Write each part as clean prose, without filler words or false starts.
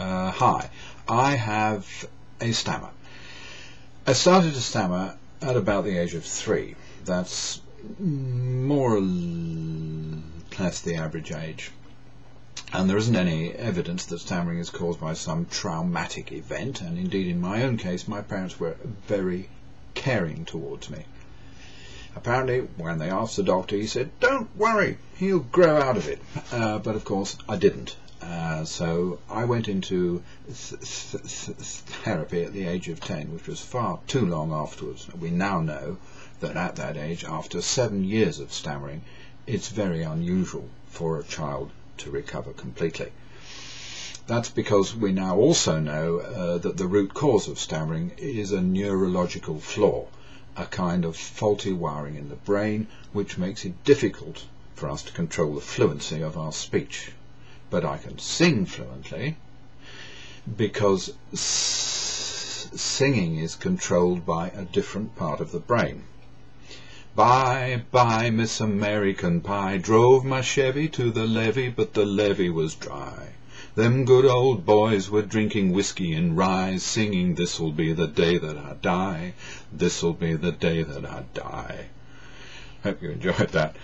Hi, I have a stammer. I started to stammer at about the age of 3. That's more or less the average age. And there isn't any evidence that stammering is caused by some traumatic event, and indeed in my own case my parents were very caring towards me. Apparently when they asked the doctor he said, "Don't worry, he'll grow out of it." But of course I didn't. So I went into therapy at the age of 10, which was far too long afterwards. We now know that at that age, after 7 years of stammering, it's very unusual for a child to recover completely. That's because we now also know that the root cause of stammering is a neurological flaw, a kind of faulty wiring in the brain which makes it difficult for us to control the fluency of our speech. But I can sing fluently because singing is controlled by a different part of the brain. Bye-bye, Miss American Pie, drove my Chevy to the levee, but the levee was dry. Them good old boys were drinking whiskey and rye, singing, "This'll be the day that I die, this'll be the day that I die." Hope you enjoyed that.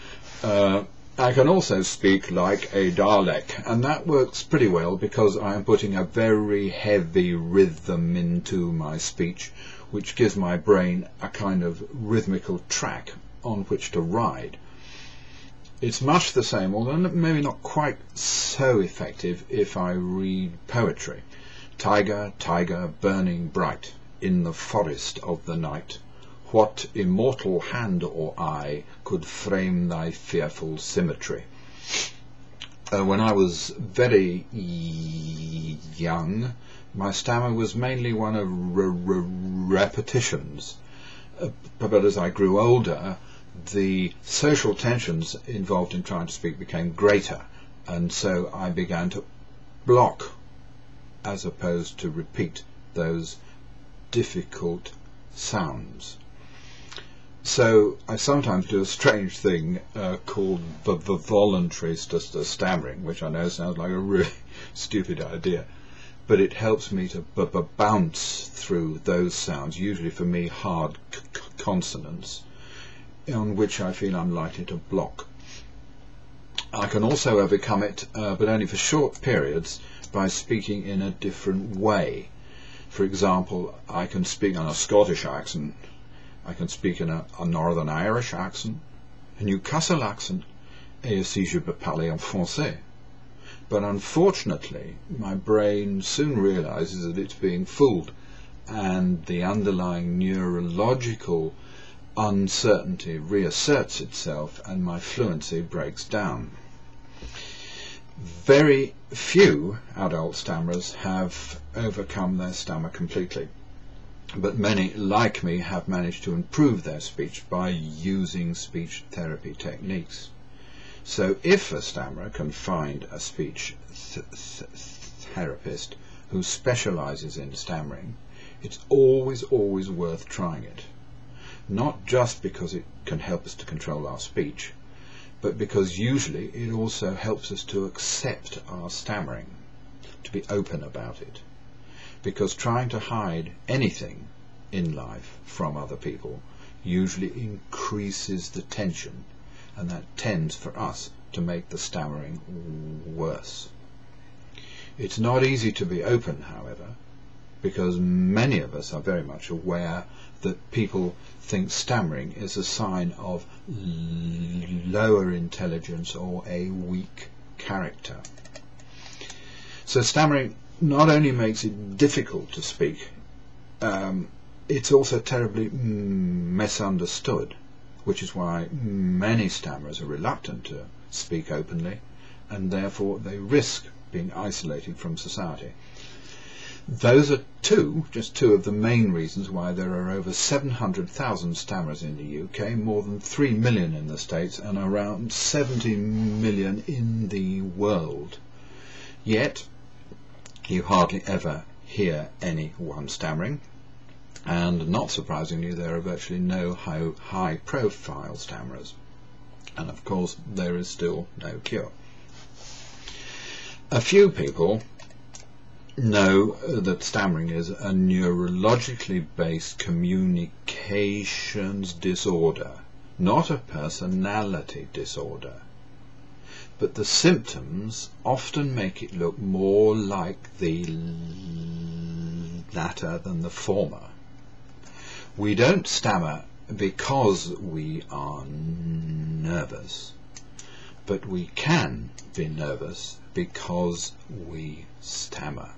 I can also speak like a Dalek, and that works pretty well because I am putting a very heavy rhythm into my speech, which gives my brain a kind of rhythmical track on which to ride. It's much the same, although maybe not quite so effective, if I read poetry. Tiger, tiger, burning bright, in the forest of the night, what immortal hand or eye could frame thy fearful symmetry? When I was very young, my stammer was mainly one of repetitions, but as I grew older, the social tensions involved in trying to speak became greater, and so I began to block as opposed to repeat those difficult sounds. So I sometimes do a strange thing called the voluntary stammering, which I know sounds like a really stupid idea, but it helps me to bounce through those sounds, usually for me hard consonants, on which I feel I'm likely to block. I can also overcome it, but only for short periods, by speaking in a different way. For example, I can speak on a Scottish accent, I can speak in a Northern Irish accent, a Newcastle accent, et si je peux parler en français. But unfortunately, my brain soon realizes that it's being fooled, and the underlying neurological uncertainty reasserts itself, and my fluency breaks down. Very few adult stammerers have overcome their stammer completely, but many, like me, have managed to improve their speech by using speech therapy techniques. So if a stammerer can find a speech therapist who specializes in stammering, it's always worth trying it. Not just because it can help us to control our speech, but because usually it also helps us to accept our stammering, to be open about it. Because trying to hide anything in life from other people usually increases the tension, and that tends for us to make the stammering worse. It's not easy to be open, however, because many of us are very much aware that people think stammering is a sign of lower intelligence or a weak character. So stammering not only makes it difficult to speak, it's also terribly misunderstood, which is why many stammerers are reluctant to speak openly, and therefore they risk being isolated from society. Those are just two of the main reasons why there are over 700,000 stammerers in the UK, more than 3 million in the States, and around 70 million in the world. Yet, you hardly ever hear anyone stammering. And not surprisingly, there are virtually no high-profile stammerers. And of course, there is still no cure. A few people know that stammering is a neurologically based communications disorder, not a personality disorder. But the symptoms often make it look more like the latter than the former. We don't stammer because we are nervous, but we can be nervous because we stammer.